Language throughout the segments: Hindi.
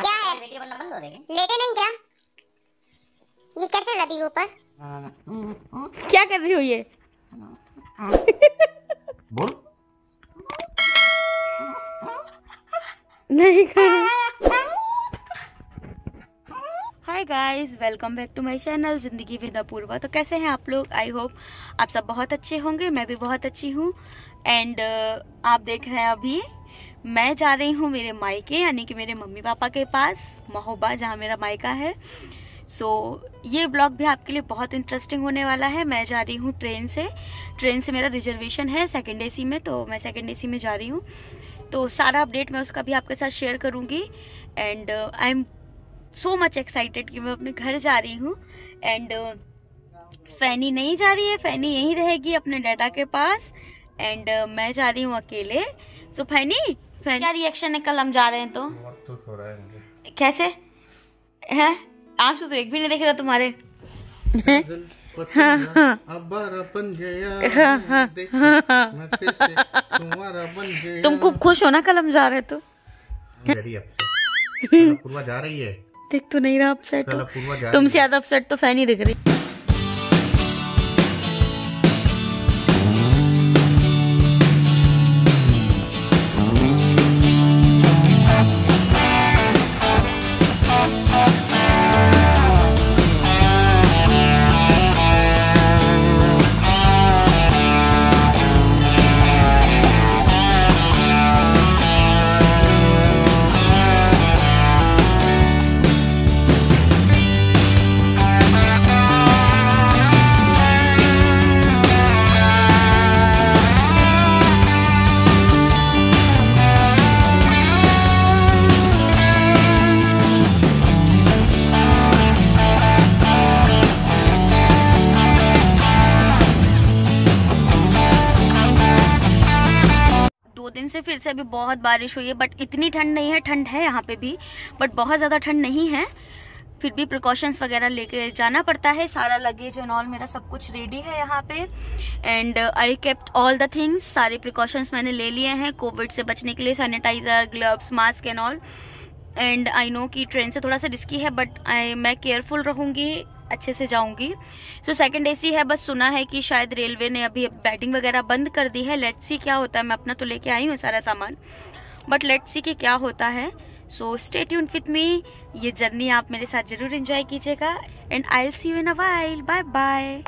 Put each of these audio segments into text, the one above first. क्या है? वीडियो बनना बंद हो जाएगी। लेटे नहीं क्या? ये कैसे लदी हो ऊपर? क्या कर रही हो ये? बोल। नहीं कर। Hi guys, welcome back to my channel Zindagi with Apoorva. तो कैसे हैं आप लोग? आई होप आप सब बहुत अच्छे होंगे। मैं भी बहुत अच्छी हूँ। एंड आप देख रहे हैं अभी मैं जा रही हूँ मेरे मायके, यानी कि मेरे मम्मी पापा के पास महोबा, जहाँ मेरा मायका है। सो ये ब्लॉग भी आपके लिए बहुत इंटरेस्टिंग होने वाला है। मैं जा रही हूँ ट्रेन से। ट्रेन से मेरा रिजर्वेशन है सेकंड एसी में, तो मैं सेकंड एसी में जा रही हूँ। तो सारा अपडेट मैं उसका भी आपके साथ शेयर करूँगी। And I am so much excited कि मैं अपने घर जा रही हूँ। एंड फैनी नहीं जा रही है, फैनी यहीं रहेगी अपने डैडा के पास। एंड मैं जा रही हूँ अकेले। सो फैनी, क्या रिएक्शन है कल हम जा रहे हैं तो? बहुत दुख हो रहा है मुझे। कैसे हैं? आंसू तो एक भी नहीं देख रहा तुम्हारे। तुम खूब खुश हो ना कल हम जा रहे तो? पूर्वा जा रही है, देख तो नहीं रहा अपसेट। तुमसे ज्यादा अपसेट तो फैनी दिख रही। से फिर से अभी बहुत बारिश हुई है, बट इतनी ठंड नहीं है। ठंड है यहाँ पे भी, बट बहुत ज़्यादा ठंड नहीं है। फिर भी प्रिकॉशंस वगैरह लेके जाना पड़ता है। सारा लगेज एंड ऑल मेरा सब कुछ रेडी है यहाँ पे। And I kept all the things. सारे प्रिकॉशंस मैंने ले लिए हैं कोविड से बचने के लिए, sanitiser, gloves, mask and all. And I know कि ट्रेन से थोड़ा सा रिस्की है, बट मैं केयरफुल रहूँगी, अच्छे से जाऊंगी। सो सेकंड एसी है, बस सुना है कि शायद रेलवे ने अभी बैटिंग वगैरह बंद कर दी है। लेट्स सी क्या होता है। मैं अपना तो लेके आई हूँ सारा सामान, बट लेट्स सी कि क्या होता है। So stay tuned with me. ये जर्नी आप मेरे साथ जरूर एंजॉय कीजिएगा। And I will see you in a while. Bye bye.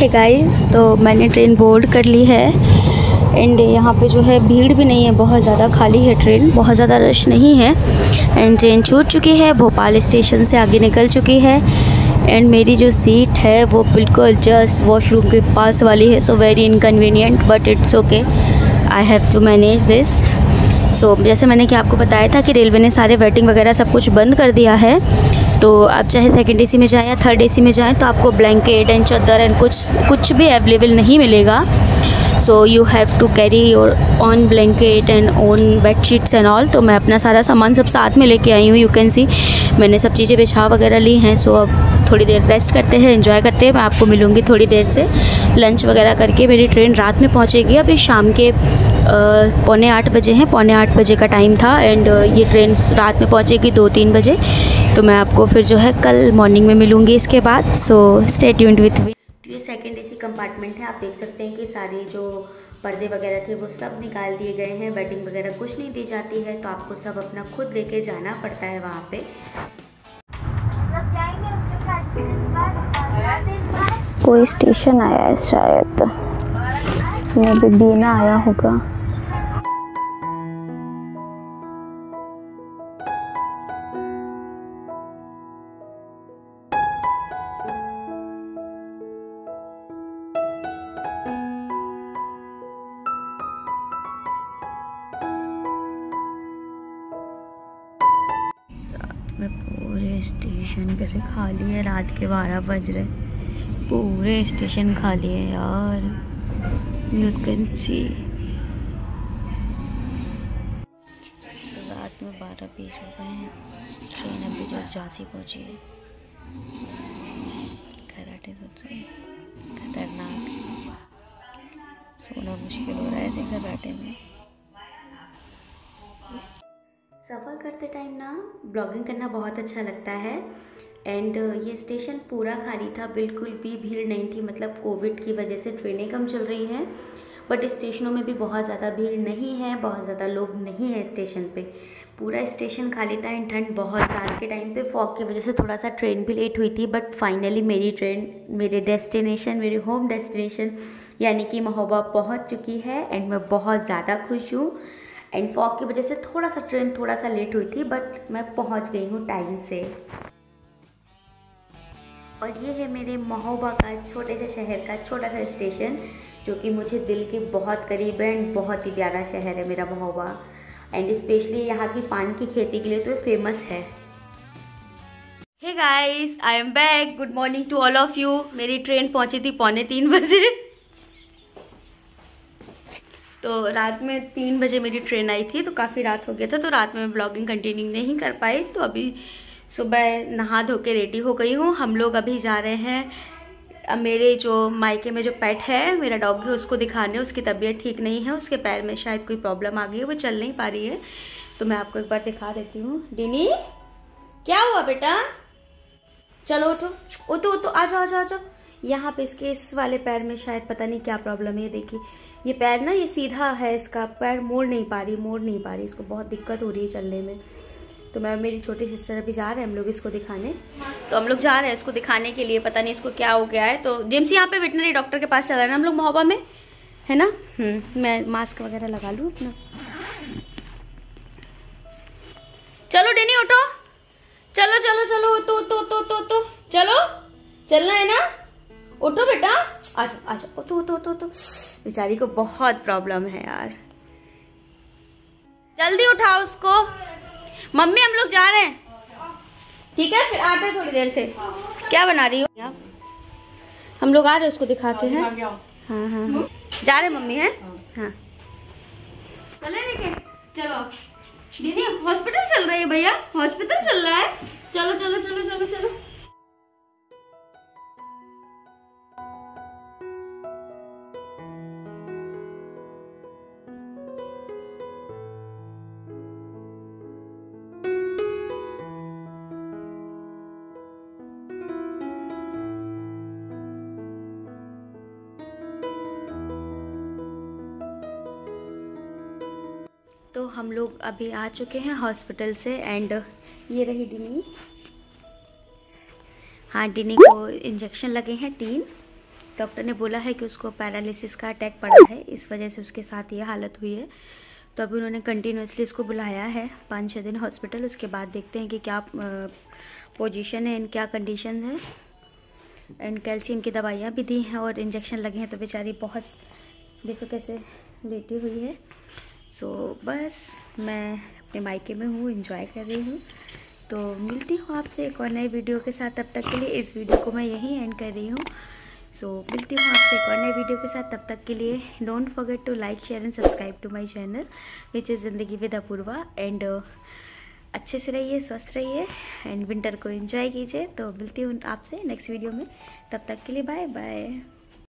Hey guys, तो मैंने ट्रेन बोर्ड कर ली है। एंड यहाँ पे जो है भीड़ भी नहीं है, बहुत ज़्यादा खाली है ट्रेन, बहुत ज़्यादा रश नहीं है। एंड ट्रेन छूट चुकी है, भोपाल स्टेशन से आगे निकल चुकी है। एंड मेरी जो सीट है वो बिल्कुल जस्ट वॉशरूम के पास वाली है। So very inconvenient, but it's okay, I have to manage this. So जैसे मैंने कि आपको बताया था कि रेलवे ने सारे वेटिंग वगैरह सब कुछ बंद कर दिया है। तो आप चाहे सेकंड एसी में जाएं या थर्ड एसी में जाएं, तो आपको ब्लैंकेट एंड चादर एंड कुछ भी अवेलेबल नहीं मिलेगा। So you have to carry your own blanket and own bedsheets and all. तो मैं अपना सारा सामान सब साथ में लेके आई हूँ। यू कैन सी मैंने सब चीज़ें बिछा वगैरह ली हैं। सो अब थोड़ी देर रेस्ट करते हैं, एंजॉय करते हैं। मैं आपको मिलूँगी थोड़ी देर से। लंच वगैरह करके मेरी ट्रेन रात में पहुँचेगी। अभी शाम के पौने 8 बजे हैं, पौने 8 बजे का टाइम था। एंड ये ट्रेन रात में पहुँचेगी 2-3 बजे। तो मैं आपको फिर जो है कल मॉर्निंग में मिलूँगी इसके बाद। So stay tuned with me. ये सेकंड एसी कंपार्टमेंट है। आप देख सकते हैं कि सारे जो पर्दे वगैरह थे वो सब निकाल दिए गए हैं। वेटिंग वगैरह कुछ नहीं दी जाती है, तो आपको सब अपना खुद लेके जाना पड़ता है वहाँ पे। कोई स्टेशन आया है शायद, मैं भी दीना आया होगा। पूरे स्टेशन कैसे खाली है, रात के 12 बज रहे, पूरे स्टेशन खाली है यार। You can see रात में 12:20 हो गए हैं। ट्रेन अभी जो झांसी पहुँची है। कराटे सोच रहे हैं खतरनाक, सोना मुश्किल हो रहा है ऐसे कराटे में। सफ़र करते टाइम ना ब्लॉगिंग करना बहुत अच्छा लगता है। एंड ये स्टेशन पूरा खाली था, बिल्कुल भी भीड़ नहीं थी। मतलब कोविड की वजह से ट्रेनें कम चल रही हैं, बट स्टेशनों में भी बहुत ज़्यादा भीड़ नहीं है, बहुत ज़्यादा लोग नहीं है स्टेशन पे। पूरा स्टेशन खाली था एंड ठंड बहुत। रात के टाइम पे फॉग की वजह से थोड़ा सा ट्रेन भी लेट हुई थी, बट फाइनली मेरी ट्रेन मेरे डेस्टिनेशन, मेरे होम डेस्टिनेशन यानी कि महोबा पहुँच चुकी है। एंड मैं बहुत ज़्यादा खुश हूँ। एंड फॉग की वजह से ट्रेन थोड़ा सा लेट हुई थी, बट मैं पहुँच गई हूँ टाइम से। और ये है मेरे महोबा का छोटे से शहर का छोटा सा स्टेशन, जो कि मुझे दिल के बहुत करीब है। एंड बहुत ही प्यारा शहर है मेरा महोबा। एंड स्पेशली यहाँ की पान की खेती के लिए तो फेमस है। Hey guys, I am back. Good morning to all of you. मेरी ट्रेन पहुँची थी 2:45 बजे। तो रात में 3 बजे मेरी ट्रेन आई थी, तो काफ़ी रात हो गया था। तो रात में ब्लॉगिंग कंटिन्यू नहीं कर पाई, तो अभी सुबह नहा धो के रेडी हो गई हूँ। हम लोग अभी जा रहे हैं मेरे जो मायके में जो पेट है, मेरा डॉग है, उसको दिखाने। उसकी तबीयत ठीक नहीं है, उसके पैर में शायद कोई प्रॉब्लम आ गई है, वो चल नहीं पा रही है। तो मैं आपको एक बार दिखा देती हूँ। डिनी, क्या हुआ बेटा? चलो उठो उठो उठो, आ जाओ आ जाओ आ जाओ। यहाँ पे इसके इस वाले पैर में शायद पता नहीं क्या प्रॉब्लम है। देखिए ये पैर ना, ये सीधा है, इसका पैर मोड़ नहीं पा रही। इसको बहुत दिक्कत हो रही है चलने में। तो मैं मेरी छोटी सिस्टर अभी जा रहे हैं हम लोग इसको दिखाने। तो हम लोग जा रहे हैं इसको दिखाने के लिए, पता नहीं इसको क्या हो गया है। तो जेम्स यहाँ पे वेटनरी डॉक्टर के पास चला रहे हैं हम लोग महोबा में, है ना। मैं मास्क वगैरह लगा लूँ अपना। चलो डिनी उठो, चलो चलो चलो, तो चलो चलना है ना, उठो बेटा, आ जाओ तो। बेचारी को बहुत प्रॉब्लम है यार, जल्दी उठाओ उसको। मम्मी हम लोग जा रहे हैं, ठीक है, फिर आते हैं थोड़ी देर से। क्या बना रही हो आप? हम लोग आ रहे हैं उसको दिखा के हैं। हाँ, जा रहे मम्मी हैं। हाँ चले लेके चलो। दीदी हॉस्पिटल चल रही है भैया, हॉस्पिटल चल रहा है। चलो चलो चलो चलो चलो। तो हम लोग अभी आ चुके हैं हॉस्पिटल से। एंड ये रही डिनी। हाँ, डिनी को इंजेक्शन लगे हैं 3। डॉक्टर ने बोला है कि उसको पैरालिसिस का अटैक पड़ा है, इस वजह से उसके साथ ये हालत हुई है। तो अभी उन्होंने कंटिन्यूसली इसको बुलाया है 5-6 दिन हॉस्पिटल। उसके बाद देखते हैं कि क्या पोजीशन है एंड क्या कंडीशन है। एंड कैल्शियम की दवाइयाँ भी दी हैं और इंजेक्शन लगे हैं। तो बेचारी बहुत देखो कैसे लेटी हुई है। सो बस मैं अपने मायके में हूँ, एंजॉय कर रही हूँ। तो मिलती हूँ आपसे एक और नए वीडियो के साथ। तब तक के लिए इस वीडियो को मैं यहीं एंड कर रही हूँ। सो मिलती हूँ आपसे एक और नए वीडियो के साथ। तब तक के लिए don't forget to like, share and subscribe to my channel which is जिंदगी विद अपूर्वा। एंड अच्छे से रहिए, स्वस्थ रहिए एंड विंटर को एंजॉय कीजिए। तो मिलती हूँ आपसे नेक्स्ट वीडियो में। तब तक के लिए बाय बाय।